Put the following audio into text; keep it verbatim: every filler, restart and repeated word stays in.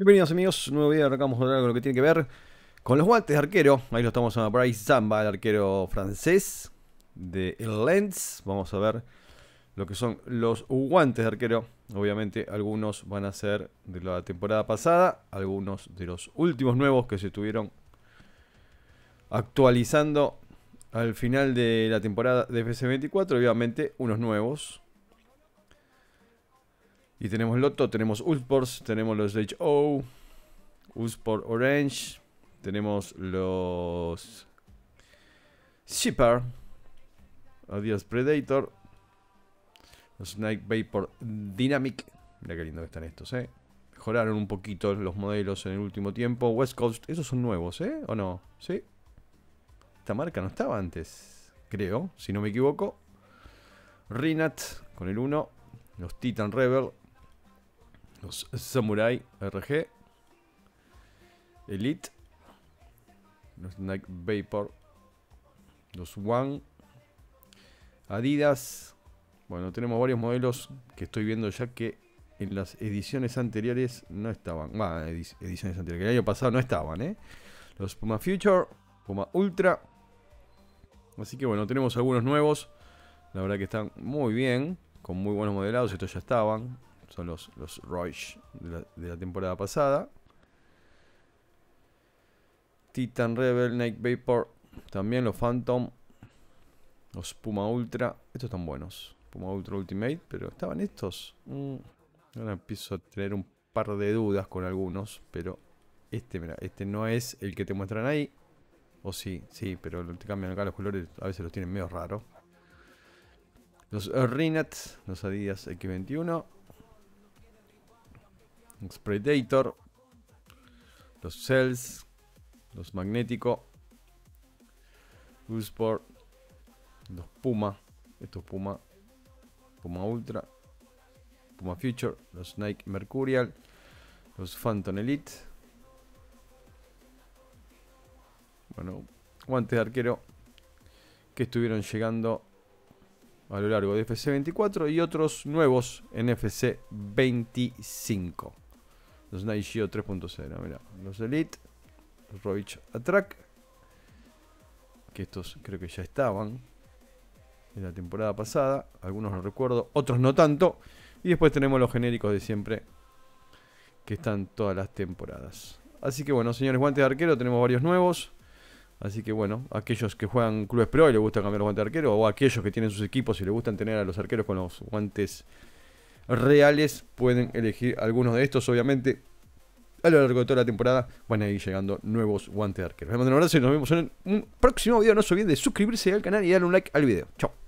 Bienvenidos amigos, nuevo video, arrancamos con lo que tiene que ver con los guantes de arquero. Ahí lo estamos a Bryce Zamba, el arquero francés de Lens. Vamos a ver lo que son los guantes de arquero. Obviamente algunos van a ser de la temporada pasada, algunos de los últimos nuevos que se estuvieron actualizando al final de la temporada de F C veinticuatro, obviamente unos nuevos. Y tenemos Lotto, tenemos Uhlsport, tenemos los H O, Uhlsport Orange, tenemos los Shipper, Adidas Predator, los Night Vapor Dynamic. Mira qué lindo que están estos, eh. Mejoraron un poquito los modelos en el último tiempo. West Coast, esos son nuevos, eh, ¿o no? Sí. Esta marca no estaba antes, creo, si no me equivoco. Rinat con el uno, los Titan Rebel, los Samurai R G Elite, los Nike Vapor, los One Adidas. Bueno, tenemos varios modelos que estoy viendo ya que en las ediciones anteriores no estaban. Bueno, edic ediciones anteriores, que el año pasado no estaban, ¿eh? Los Puma Future, Puma Ultra. Así que bueno, tenemos algunos nuevos. La verdad que están muy bien, con muy buenos modelados. Estos ya estaban, son los, los Reusch de la, de la temporada pasada. Titan Rebel, Night Vapor, también los Phantom, los Puma Ultra, estos están buenos, Puma Ultra Ultimate, pero estaban estos. Mm. Ahora empiezo a tener un par de dudas con algunos, pero este, mira, este no es el que te muestran ahí, o sí, sí, pero te cambian acá los colores, a veces los tienen medio raros. Los Rinat, los Adidas X veintiuno, los Predator, los Cells, los Magnético, Uhlsport, los Puma, estos Puma, Puma Ultra, Puma Future, los Nike Mercurial, los Phantom Elite. Bueno, guantes de arquero que estuvieron llegando a lo largo de F C veinticuatro y otros nuevos en F C veinticinco. Los Night Geo tres punto cero, mira, los Elite, los Rovich Attrak, que estos creo que ya estaban en la temporada pasada, algunos los recuerdo, otros no tanto, y después tenemos los genéricos de siempre que están todas las temporadas. Así que bueno, señores, guantes de arquero tenemos varios nuevos. Así que bueno, aquellos que juegan clubes pro y les gusta cambiar los guantes de arquero, o aquellos que tienen sus equipos y les gustan tener a los arqueros con los guantes reales, pueden elegir algunos de estos. Obviamente, a lo largo de toda la temporada van a ir llegando nuevos guantes de arquero. Les mando un abrazo y nos vemos en un próximo video. No se olviden de suscribirse al canal y darle un like al video. Chao.